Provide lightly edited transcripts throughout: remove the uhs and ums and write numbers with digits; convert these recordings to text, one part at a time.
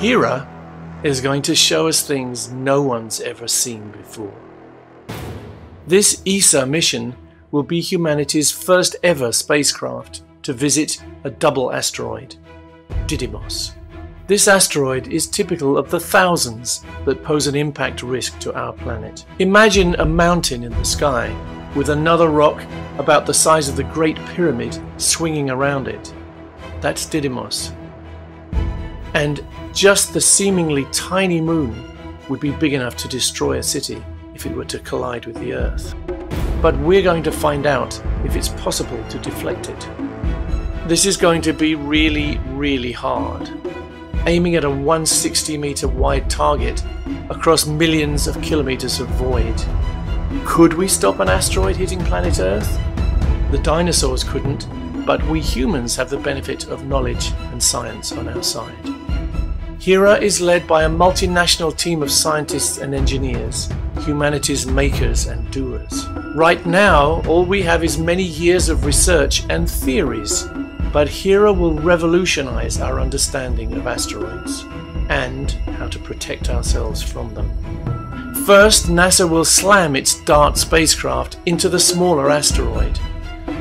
Hera is going to show us things no one's ever seen before. This ESA mission will be humanity's first ever spacecraft to visit a double asteroid, Didymos. This asteroid is typical of the thousands that pose an impact risk to our planet. Imagine a mountain in the sky with another rock about the size of the Great Pyramid swinging around it. That's Didymos. And just the seemingly tiny moon would be big enough to destroy a city if it were to collide with the Earth. But we're going to find out if it's possible to deflect it. This is going to be really, really hard. Aiming at a 160-meter wide target across millions of kilometers of void. Could we stop an asteroid hitting planet Earth? The dinosaurs couldn't, but we humans have the benefit of knowledge and science on our side. Hera is led by a multinational team of scientists and engineers, humanity's makers and doers. Right now, all we have is many years of research and theories, but Hera will revolutionize our understanding of asteroids and how to protect ourselves from them. First, NASA will slam its DART spacecraft into the smaller asteroid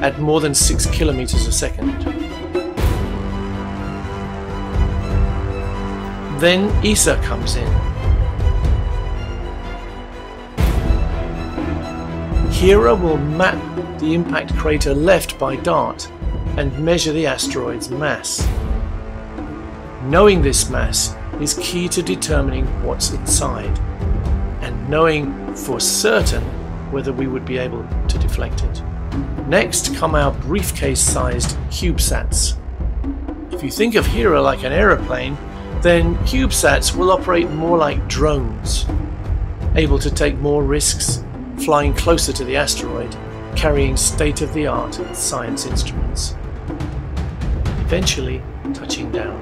at more than 6 kilometers a second. Then ESA comes in. Hera will map the impact crater left by DART and measure the asteroid's mass. Knowing this mass is key to determining what's inside and knowing for certain whether we would be able to deflect it. Next come our briefcase-sized CubeSats. If you think of Hera like an aeroplane, then CubeSats will operate more like drones, able to take more risks, flying closer to the asteroid, carrying state-of-the-art science instruments, eventually touching down.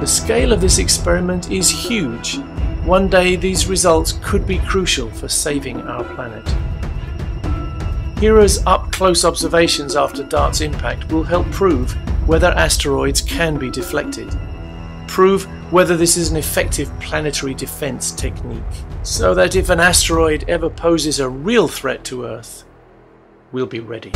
The scale of this experiment is huge. One day these results could be crucial for saving our planet. Hera's up-close observations after DART's impact will help prove whether asteroids can be deflected, prove whether this is an effective planetary defense technique, so that if an asteroid ever poses a real threat to Earth, we'll be ready.